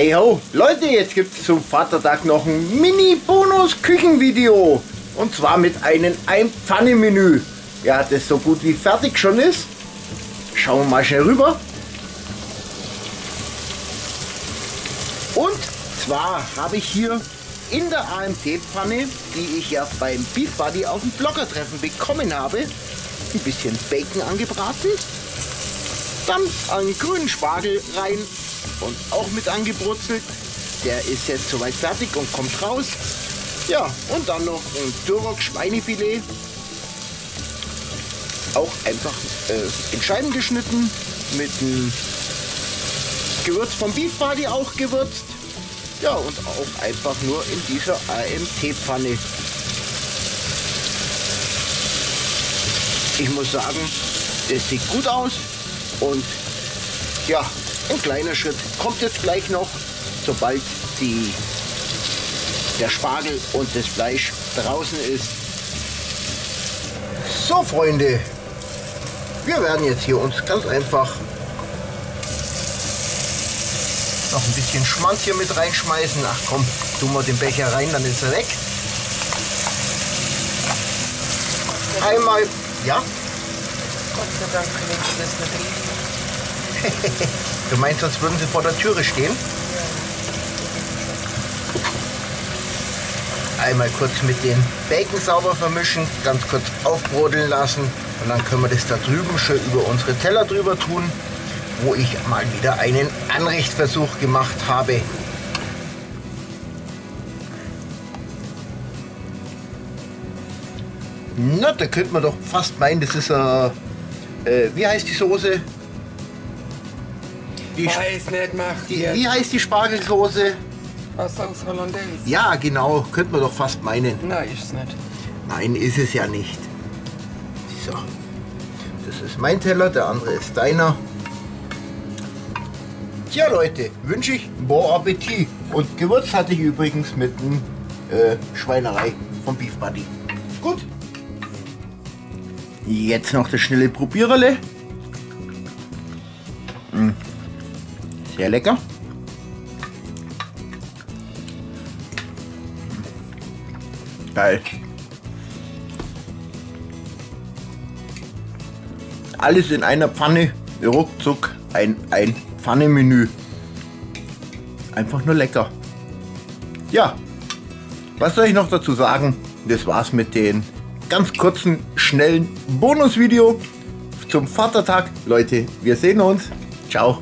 Hey ho, Leute, jetzt gibt es zum Vatertag noch ein Mini-Bonus-Küchenvideo. Und zwar mit einem Einpfannen Menü. Ja, das so gut wie fertig schon ist. Schauen wir mal schnell rüber. Und zwar habe ich hier in der AMT-Pfanne, die ich ja beim Beef Buddy auf dem Bloggertreffen bekommen habe, ein bisschen Bacon angebraten. Dann einen grünen Spargel rein. Und auch mit angebrutzelt. Der ist jetzt soweit fertig und kommt raus. Ja, und dann noch ein Duroc-Schweinefilet. Auch einfach in Scheiben geschnitten. Mit einem Gewürz vom Beef Buddy auch gewürzt. Ja, und auch einfach nur in dieser AMT-Pfanne. Ich muss sagen, das sieht gut aus. Und ja, ein kleiner Schritt kommt jetzt gleich noch, sobald der Spargel und das Fleisch draußen ist. So Freunde, wir werden jetzt hier uns ganz einfach noch ein bisschen Schmand hier mit reinschmeißen. Ach komm, tun wir den Becher rein, dann ist er weg. Einmal, ja? Gott sei Dank können Sie das nicht riechen. Du meinst, sonst würden sie vor der Türe stehen? Einmal kurz mit den Bacon sauber vermischen, ganz kurz aufbrodeln lassen und dann können wir das da drüben schön über unsere Teller drüber tun, wo ich mal wieder einen Anrichtversuch gemacht habe. Na, da könnte man doch fast meinen, das ist wie heißt die Soße? Wie heißt die Spargelsoße? Sauce Hollandaise. Ja, genau. Könnte man doch fast meinen. Nein, ist es nicht. Nein, ist es ja nicht. So. Das ist mein Teller, der andere ist deiner. Tja, Leute, wünsche ich bon Appetit. Und Gewürz hatte ich übrigens mit dem Schweinerei vom Beef Buddy. Gut. Jetzt noch das schnelle Probiererle. Sehr lecker. Geil. Alles in einer Pfanne. Ruckzuck ein Pfanne-Menü. Einfach nur lecker. Ja, was soll ich noch dazu sagen? Das war's mit dem ganz kurzen, schnellen Bonusvideo zum Vatertag. Leute, wir sehen uns. Ciao.